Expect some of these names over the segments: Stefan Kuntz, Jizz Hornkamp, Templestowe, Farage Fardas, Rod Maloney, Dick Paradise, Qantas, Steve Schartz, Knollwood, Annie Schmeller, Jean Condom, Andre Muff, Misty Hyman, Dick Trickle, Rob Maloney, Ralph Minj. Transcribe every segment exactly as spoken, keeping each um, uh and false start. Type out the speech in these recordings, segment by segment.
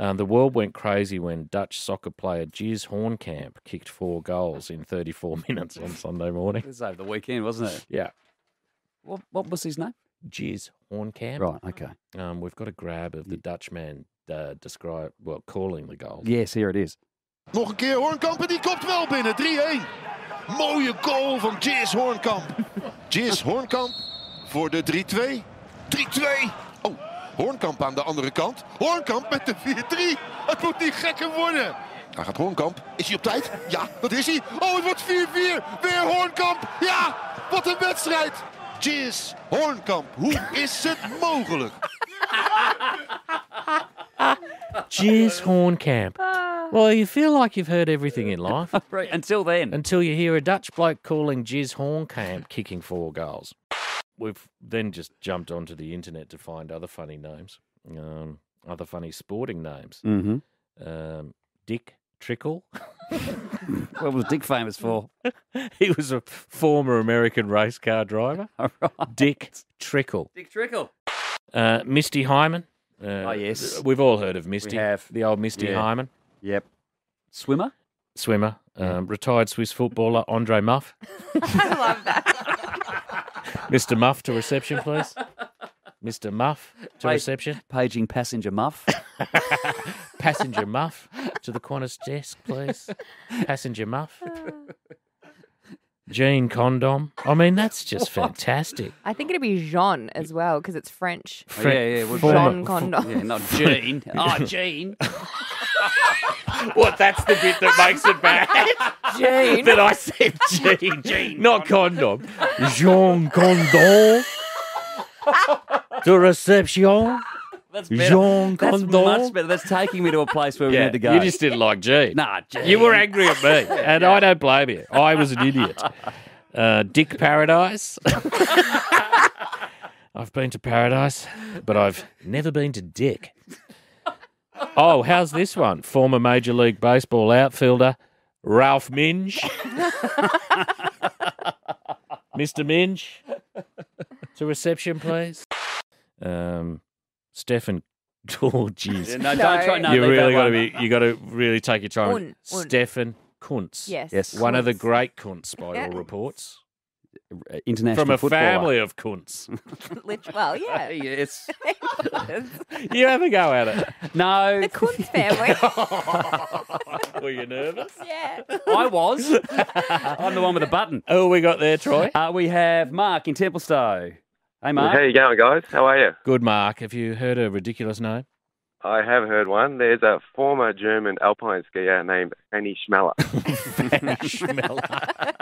Um, the world went crazy when Dutch soccer player Jizz Hornkamp kicked four goals in thirty-four minutes on Sunday morning. It was over the weekend, wasn't it? Yeah. What, what was his name? Jizz Hornkamp. Right, okay. Um, we've got a grab of the Dutchman uh, describe, well, calling the goal. Yes, here it is. Nog een keer Hornkamp en die kopt wel binnen. drie een. Mooie goal van Jizz Hornkamp. Jizz Hornkamp voor de drie twee. drie twee. Hornkamp aan de andere kant. Hornkamp met de vier drie. Het moet niet gekker worden. Daar gaat Hornkamp. Is hij op tijd? Ja, dat is hij. Oh, het wordt vier vier. Weer Hornkamp. Ja, wat een wedstrijd. Jizz Hornkamp. Hoe is het mogelijk? Jizz Hornkamp. Well, you feel like you've heard everything in life. Right, until then. Until you hear a Dutch bloke calling Jizz Hornkamp kicking four goals. We've then just jumped onto the internet to find other funny names, um, other funny sporting names. Mm-hmm. um, Dick Trickle. What was Dick famous for? He was a former American race car driver. All right. Dick Trickle. Dick Trickle. Uh, Misty Hyman. Uh, oh, yes. We've all heard of Misty. We have. The old Misty yeah. Hyman. Yep. Swimmer? Swimmer. Yeah. Um, retired Swiss footballer Andre Muff. I love that. Mister Muff to reception, please. Mister Muff to Page, reception. Paging passenger Muff. Passenger Muff to the Qantas desk, please. Passenger Muff. Jean Condom. I mean, that's just what? Fantastic. I think it'd be Jean as well, because it's French. Fre- oh, yeah, yeah. Well, Jean Condom. Yeah, not Jean. Oh, Jean. What, that's the bit that makes it bad? Jean. That I said Jean. Jean. Not Condom. Jean Condom. To reception. That's better. Jean Condom. That's much better. That's taking me to a place where we yeah, need to go. You just didn't like Jean. Nah, Jean. You were angry at me, and yeah. I don't blame you. I was an idiot. Uh, Dick Paradise. I've been to paradise, but I've never been to Dick. Oh, how's this one? Former Major League Baseball outfielder Ralph Minj. Mister Minj, to reception, please. Um, Stefan, oh, jeez. Yeah, no, don't try. No, you really got to be. You got to really take your time. Un, un. Stefan Kuntz. Yes. Yes. One Kuntz. Of the great Kuntz, by yeah. all reports. International From a footballer. Family of Kuntz. Well, yeah. Yes. You have a go at it. No. The Kuntz family. Were you nervous? Yeah. I was. I'm the one with the button. Who we got there, Troy? Uh, we have Mark in Templestowe. Hey, Mark. How you going, guys? How are you? Good, Mark. Have you heard a ridiculous name? I have heard one. There's a former German alpine skier named Annie Schmeller. Annie Schmeller.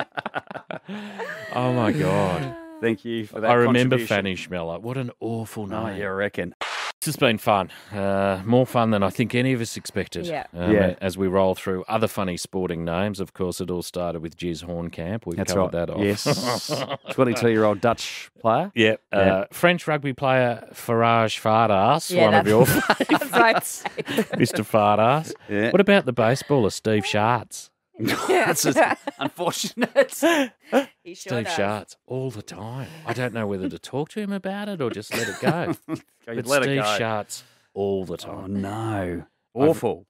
Oh, my God. Thank you for that I remember Fanny Schmeller. What an awful night. Oh, you reckon. This has been fun. Uh, more fun than I think any of us expected. Yeah. Um, yeah. As we roll through other funny sporting names. Of course, it all started with Jizz Hornkamp. We've That's covered right. that off. Yes. twenty-two-year-old Dutch player. Yeah. yeah. Uh, French rugby player Farage Fardas, yeah, one of your favourites. Mister Fardas. Yeah. What about the baseballer Steve Schartz? That's just unfortunate. He sure Steve Schartz all the time. I don't know whether to talk to him about it or just let it go. But let Steve it go. Schartz all the time. Oh, no. Awful.